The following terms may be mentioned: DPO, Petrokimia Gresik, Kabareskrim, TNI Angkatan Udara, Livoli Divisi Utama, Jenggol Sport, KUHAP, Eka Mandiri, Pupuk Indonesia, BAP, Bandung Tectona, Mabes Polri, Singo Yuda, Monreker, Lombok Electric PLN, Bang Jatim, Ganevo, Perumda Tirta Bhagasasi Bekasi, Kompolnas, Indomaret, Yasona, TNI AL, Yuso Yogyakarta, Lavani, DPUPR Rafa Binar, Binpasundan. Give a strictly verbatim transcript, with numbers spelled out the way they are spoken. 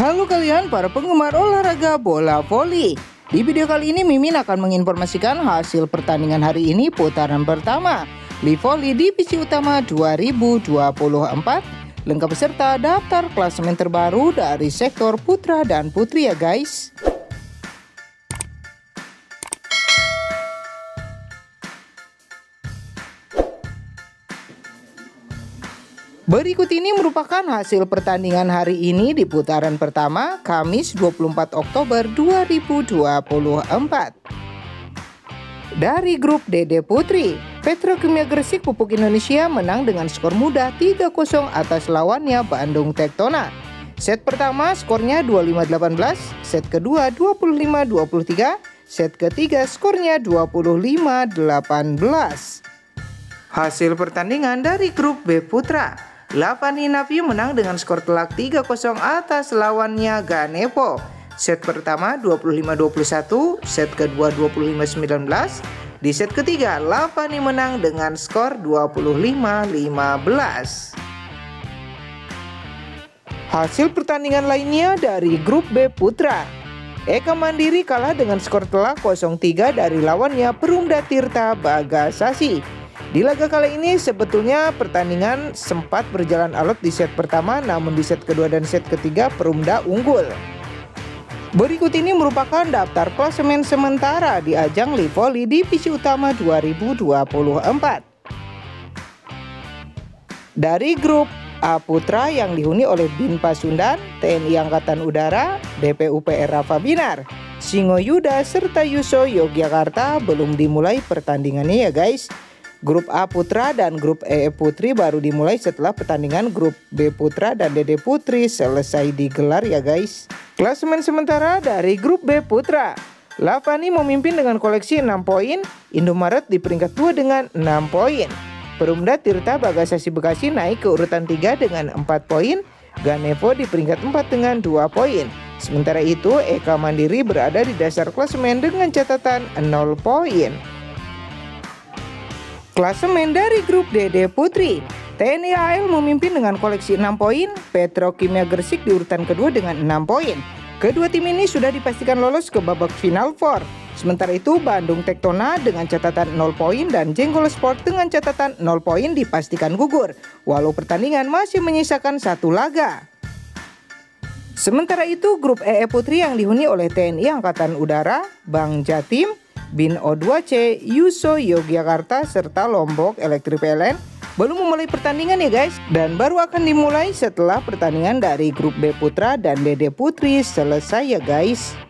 Halo kalian para penggemar olahraga bola voli. Di video kali ini Mimin akan menginformasikan hasil pertandingan hari ini putaran pertama Livoli Divisi Utama dua ribu dua puluh empat. Lengkap serta daftar klasemen terbaru dari sektor putra dan putri ya guys. Berikut ini merupakan hasil pertandingan hari ini di putaran pertama Kamis dua puluh empat Oktober dua ribu dua puluh empat. Dari grup D D Putri, Petrokimia Gresik Pupuk Indonesia menang dengan skor mudah tiga nol atas lawannya Bandung Tectona. Set pertama skornya dua puluh lima delapan belas, set kedua dua puluh lima dua puluh tiga, set ketiga skornya dua puluh lima delapan belas. Hasil pertandingan dari grup B Putra, Lavani menang dengan skor telak tiga nol atas lawannya Ganevo. Set pertama dua puluh lima dua puluh satu, set kedua dua puluh lima sembilan belas, di set ketiga Lavani menang dengan skor dua puluh lima lima belas. Hasil pertandingan lainnya dari grup B Putra, Eka Mandiri kalah dengan skor telak nol tiga dari lawannya Perumda Tirta Bhagasasi. Di laga kali ini sebetulnya pertandingan sempat berjalan alot di set pertama, namun di set kedua dan set ketiga Perumda unggul. Berikut ini merupakan daftar klasemen sementara di ajang Livoli Divisi Utama dua ribu dua puluh empat. Dari grup A Putra yang dihuni oleh Binpasundan, T N I Angkatan Udara, D P U P R Rafa Binar, Singo Yuda, serta Yuso Yogyakarta belum dimulai pertandingannya ya guys. Grup A Putra dan Grup E Putri baru dimulai setelah pertandingan Grup B Putra dan D D Putri selesai digelar ya guys. Klasemen sementara dari Grup B Putra, Lavani memimpin dengan koleksi enam poin, Indomaret di peringkat dua dengan enam poin. Perumda Tirta Bhagasasi Bekasi naik ke urutan tiga dengan empat poin, Ganevo di peringkat empat dengan dua poin. Sementara itu Eka Mandiri berada di dasar klasemen dengan catatan nol poin. Klasemen dari grup D D Putri, T N I A L memimpin dengan koleksi enam poin, Petrokimia Gresik di urutan kedua dengan enam poin. Kedua tim ini sudah dipastikan lolos ke babak final empat. Sementara itu Bandung Tectona dengan catatan nol poin dan Jenggol Sport dengan catatan nol poin dipastikan gugur, walau pertandingan masih menyisakan satu laga. Sementara itu grup E E Putri yang dihuni oleh T N I Angkatan Udara, Bang Jatim, B I N O dua C, Yuso Yogyakarta, serta Lombok Electric P L N belum memulai pertandingan ya guys, dan baru akan dimulai setelah pertandingan dari grup B Putra dan D D Putri selesai ya guys.